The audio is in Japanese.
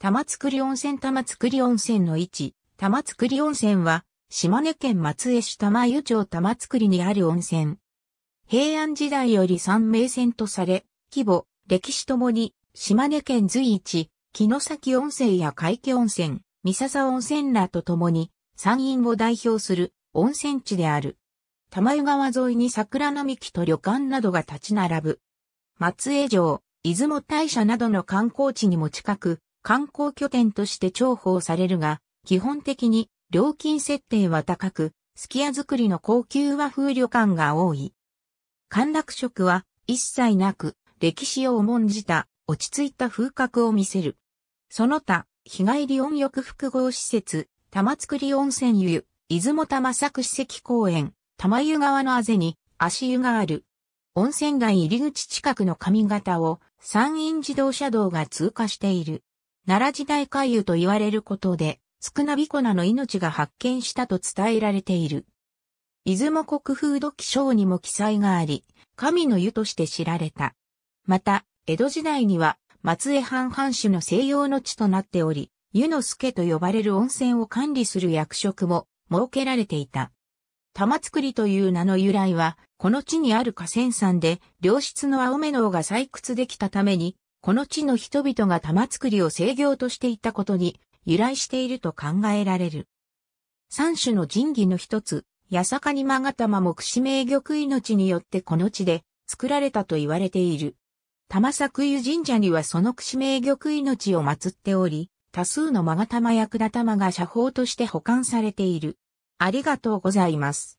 玉造温泉玉造温泉の位置。玉造温泉は、島根県松江市玉湯町玉造にある温泉。平安時代より三名泉とされ、規模、歴史ともに、島根県随一、城崎温泉や皆生温泉、三笹温泉らとともに、山陰を代表する温泉地である。玉湯川沿いに桜並木と旅館などが立ち並ぶ。松江城、出雲大社などの観光地にも近く、観光拠点として重宝されるが、基本的に料金設定は高く、数寄屋造りの高級和風旅館が多い。陥落色は一切なく、歴史を重んじた落ち着いた風格を見せる。その他、日帰り温浴複合施設、玉造温泉湯、出雲玉作史跡公園、玉湯川のあぜに足湯がある。温泉街入り口近くの上方を山陰自動車道が通過している。奈良時代回遊と言われることで、宿儺びこなの命が発見したと伝えられている。出雲国風土記章にも記載があり、神の湯として知られた。また、江戸時代には、松江藩藩主の静養の地となっており、湯の助と呼ばれる温泉を管理する役職も設けられていた。玉造という名の由来は、この地にある河川山で、良質の青メノウが採掘できたために、この地の人々が玉造を生業としていたことに由来していると考えられる。三種の神器の一つ、八坂に勾玉目指名玉命によってこの地で作られたと言われている。玉作湯神社にはその指名玉命を祀っており、多数の勾玉や管玉が写宝として保管されている。ありがとうございます。